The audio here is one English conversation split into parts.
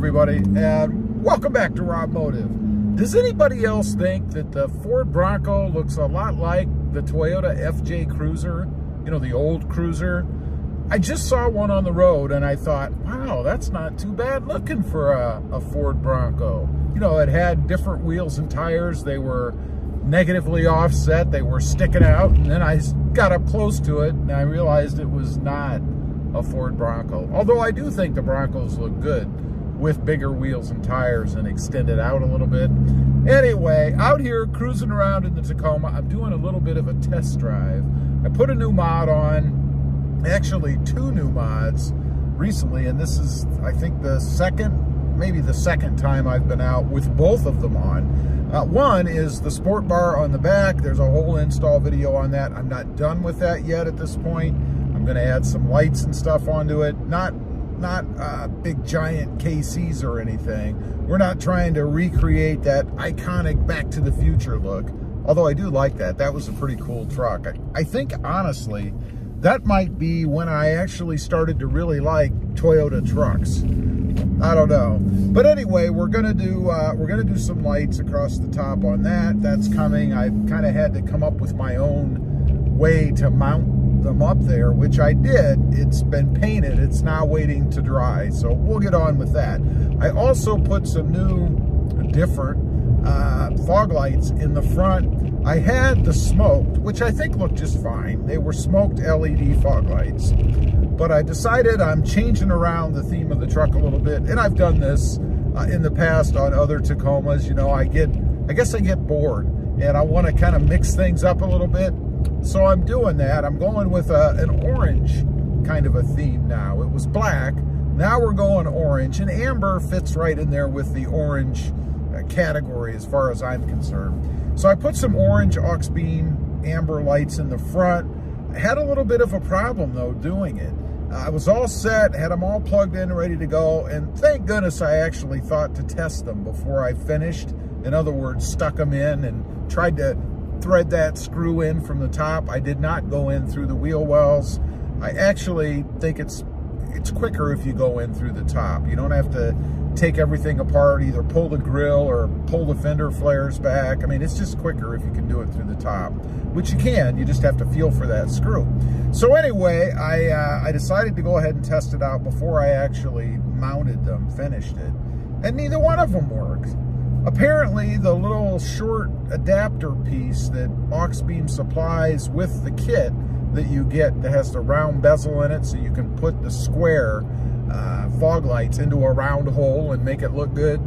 everybody, and welcome back to Rob Motive. Does anybody else think that the Ford Bronco looks a lot like the Toyota FJ Cruiser? You know, the old Cruiser. I just saw one on the road and I thought, wow, that's not too bad looking for a Ford Bronco. You know, it had different wheels and tires. They were negatively offset. They were sticking out. And then I got up close to it and I realized it was not a Ford Bronco. Although I do think the Broncos look good with bigger wheels and tires and extended out a little bit. Anyway, out here cruising around in the Tacoma, I'm doing a little bit of a test drive. I put a new mod on. Actually, two new mods recently, and this is, I think, maybe the second time I've been out with both of them on. One is the sport bar on the back. There's a whole install video on that. I'm not done with that yet at this point. I'm going to add some lights and stuff onto it. Not big giant KCs or anything. We're not trying to recreate that iconic Back to the Future look, although I do like that. That was a pretty cool truck. I think, honestly, that might be when I actually started to really like Toyota trucks. I don't know. But anyway, we're gonna do some lights across the top on that. That's coming. I've kind of had to come up with my own way to mount them up there, which I did. It's been painted. It's now waiting to dry. So we'll get on with that. I also put some new, different fog lights in the front. I had the smoked, which I think looked just fine. They were smoked LED fog lights. But I decided I'm changing around the theme of the truck a little bit. And I've done this in the past on other Tacomas. You know, I guess I get bored. And I want to kind of mix things up a little bit. So I'm doing that. I'm going with an orange kind of a theme now. It was black. Now we're going orange. And amber fits right in there with the orange category as far as I'm concerned. So I put some orange Auxbeam amber lights in the front. I had a little bit of a problem though doing it. I was all set, had them all plugged in, ready to go, and thank goodness I actually thought to test them before I finished. In other words, stuck them in and tried to thread that screw in from the top. I did not go in through the wheel wells. I actually think it's quicker if you go in through the top. You don't have to take everything apart, either pull the grill or pull the fender flares back. I mean, it's just quicker if you can do it through the top, which you can. You just have to feel for that screw. So anyway, I decided to go ahead and test it out before I actually mounted them, finished it, and neither one of them worked. Apparently, the little short adapter piece that Auxbeam supplies with the kit that you get that has the round bezel in it, so you can put the square fog lights into a round hole and make it look good.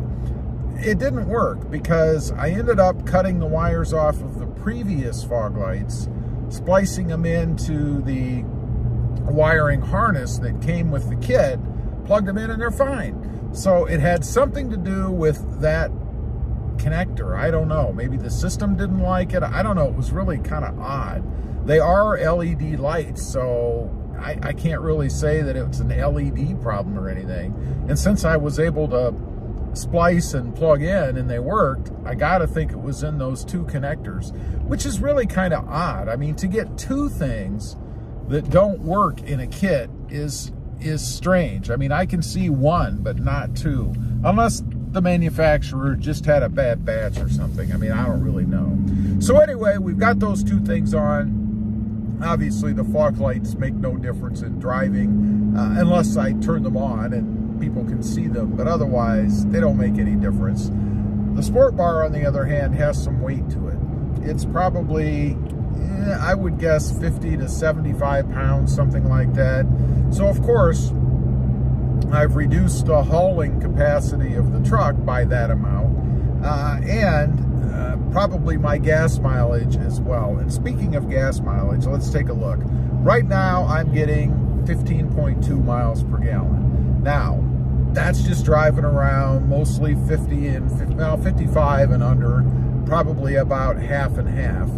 It didn't work because I ended up cutting the wires off of the previous fog lights, splicing them into the wiring harness that came with the kit, plugged them in, and they're fine. So it had something to do with that connector. I don't know. Maybe the system didn't like it. I don't know. It was really kind of odd. They are LED lights, so I can't really say that it's an LED problem or anything. And since I was able to splice and plug in and they worked, I gotta think it was in those two connectors, which is really kind of odd. I mean, to get two things that don't work in a kit is strange. I mean, I can see one, but not two, unless the manufacturer just had a bad batch or something. I mean, I don't really know. So anyway, we've got those two things on. Obviously, the fog lights make no difference in driving unless I turn them on and people can see them, but otherwise, they don't make any difference. The sport bar, on the other hand, has some weight to it. It's probably, I would guess, 50 to 75 pounds, something like that. So, of course, I've reduced the hauling capacity of the truck by that amount, and probably my gas mileage as well. And speaking of gas mileage, let's take a look. Right now, I'm getting 15.2 miles per gallon. Now, that's just driving around, mostly 55 and under, probably about half and half.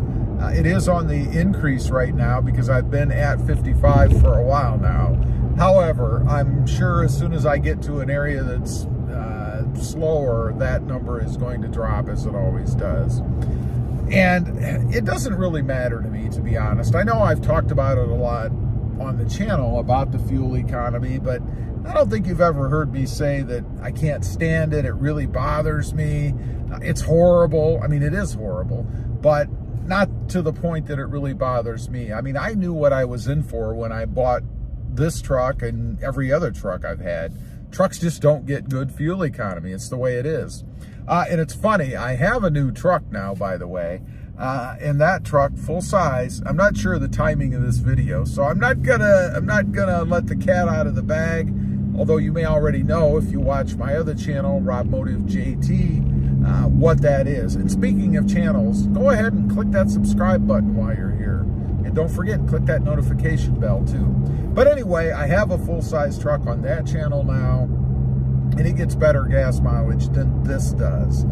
It is on the increase right now because I've been at 55 for a while now. However, I'm sure as soon as I get to an area that's slower, that number is going to drop, as it always does. And it doesn't really matter to me, to be honest. I know I've talked about it a lot on the channel about the fuel economy, but I don't think you've ever heard me say that I can't stand it, it really bothers me, it's horrible. I mean, it is horrible, but not to the point that it really bothers me. I mean, I knew what I was in for when I bought this truck and every other truck I've had. Trucks just don't get good fuel economy. It's the way it is. And it's funny, I have a new truck now, by the way, and that truck, full size, I'm not sure of the timing of this video, so I'm not gonna let the cat out of the bag, although you may already know if you watch my other channel, Rob Motive JT, what that is. And speaking of channels, go ahead and click that subscribe button while you're here. And don't forget, click that notification bell too. But anyway, I have a full-size truck on that channel now, and it gets better gas mileage than this does.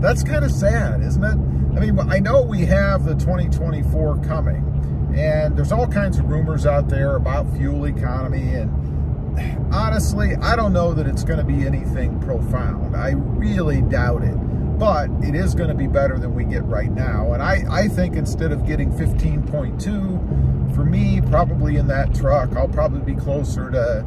That's kind of sad, isn't it? I mean, I know we have the 2024 coming, and there's all kinds of rumors out there about fuel economy, and honestly, I don't know that it's going to be anything profound. I really doubt it. But it is going to be better than we get right now. And I think instead of getting 15.2, for me, probably in that truck, I'll probably be closer to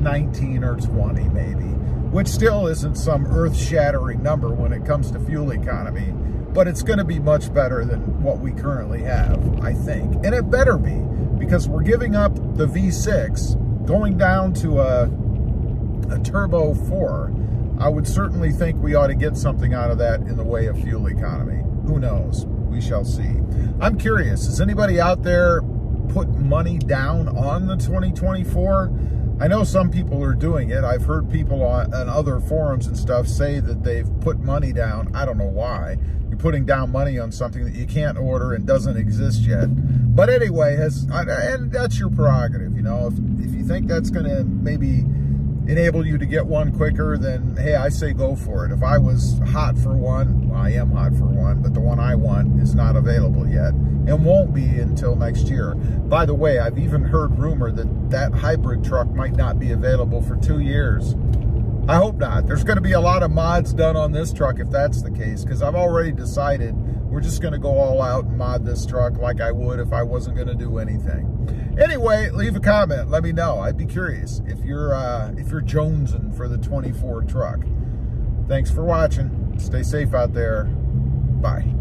19 or 20 maybe, which still isn't some earth-shattering number when it comes to fuel economy. But it's going to be much better than what we currently have, I think. And it better be, because we're giving up the V6, going down to a turbo 4, I would certainly think we ought to get something out of that in the way of fuel economy. Who knows? We shall see. I'm curious, has anybody out there put money down on the 2024? I know some people are doing it. I've heard people on other forums and stuff say that they've put money down. I don't know why. You're putting down money on something that you can't order and doesn't exist yet. But anyway, and that's your prerogative, you know. If you think that's going to maybe enable you to get one quicker, then hey, I say go for it. If I was hot for one, well, I am hot for one, but the one I want is not available yet and won't be until next year. By the way, I've even heard rumor that that hybrid truck might not be available for 2 years. I hope not. There's going to be a lot of mods done on this truck if that's the case, because I've already decided we're just going to go all out and mod this truck like I would if I wasn't going to do anything. Anyway, leave a comment. Let me know. I'd be curious if you're jonesing for the 24 truck. Thanks for watching. Stay safe out there. Bye.